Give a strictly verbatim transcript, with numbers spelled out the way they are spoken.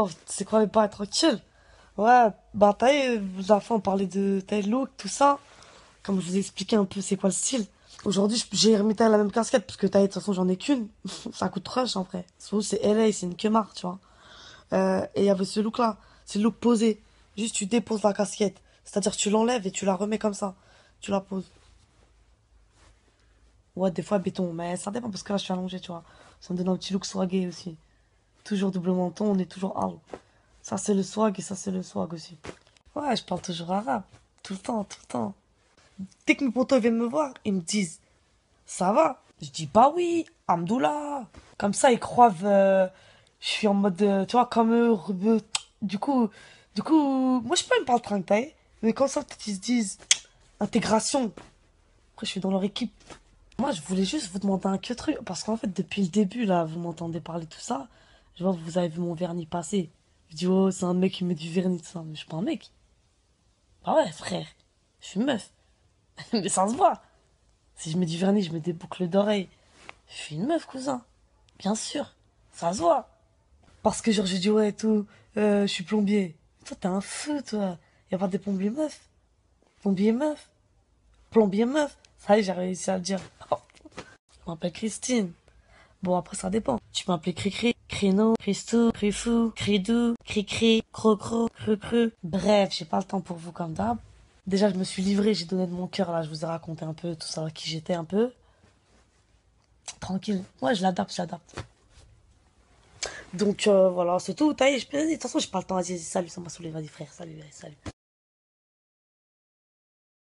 Oh, c'est quoi mes parents tranquilles? Ouais, bah t'as eu, la fois on parlait de tes looks, tout ça. Comme je vous ai expliqué un peu c'est quoi le style. Aujourd'hui, j'ai remis la même casquette, parce que t'as eu, de toute façon, j'en ai qu'une. C'est un coup de rush, en vrai. Surtout, c'est L A, c'est une quemarre, tu vois. Euh, et il y avait ce look-là. C'est le look posé. Juste, tu déposes la casquette. C'est-à-dire, tu l'enlèves et tu la remets comme ça. Tu la poses. Ouais, des fois, béton. Mais ça dépend, parce que là, je suis allongée, tu vois. Ça me donne un petit look swagué aussi. Toujours double menton, on est toujours arabe. Ça, c'est le swag et ça, c'est le swag aussi. Ouais, je parle toujours arabe. Tout le temps, tout le temps. Dès que mes potos viennent me voir, ils me disent « Ça va ?» Je dis « Bah oui, Hamdoullah !» Comme ça, ils croient... Euh, je suis en mode... Euh, tu vois, comme eux... Euh, du coup... Du coup... Moi, je sais pas, ils me parlent tranquille. Mais comme ça, peut-être ils se disent « Intégration !» Après, je suis dans leur équipe. Moi, je voulais juste vous demander un que truc. Parce qu'en fait, depuis le début, là, vous m'entendez parler tout ça. Je vois, vous avez vu mon vernis passer. Je dis « Oh, c'est un mec qui met du vernis, tout ça. » Mais je suis pas un mec. Bah ouais, frère. Je suis meuf. Mais ça se voit. Si je mets du vernis, je mets des boucles d'oreilles. Je suis une meuf, cousin. Bien sûr. Ça se voit. Parce que genre, j'ai dit, ouais, tout, euh, je suis plombier. Mais toi, t'es un feu, toi. Y'a pas des plombiers meufs. Plombier meuf. Plombier meuf. Ça y est, j'ai réussi à le dire. Oh. Je m'appelle Christine. Bon, après, ça dépend. Tu m'appelles Cricri, Crino, Christou, Crifou, Cridou, Cricri, Crocro, Crucru. Bref, j'ai pas le temps pour vous comme d'hab. Déjà, je me suis livrée, j'ai donné de mon cœur, là, je vous ai raconté un peu tout ça, là, qui j'étais un peu. Tranquille. Ouais, je l'adapte, je l'adapte. Donc, euh, voilà, c'est tout. T'as eu, de toute façon, j'ai pas le temps. Vas-y, salut, ça m'a saoulé, vas-y, frère, salut, salut.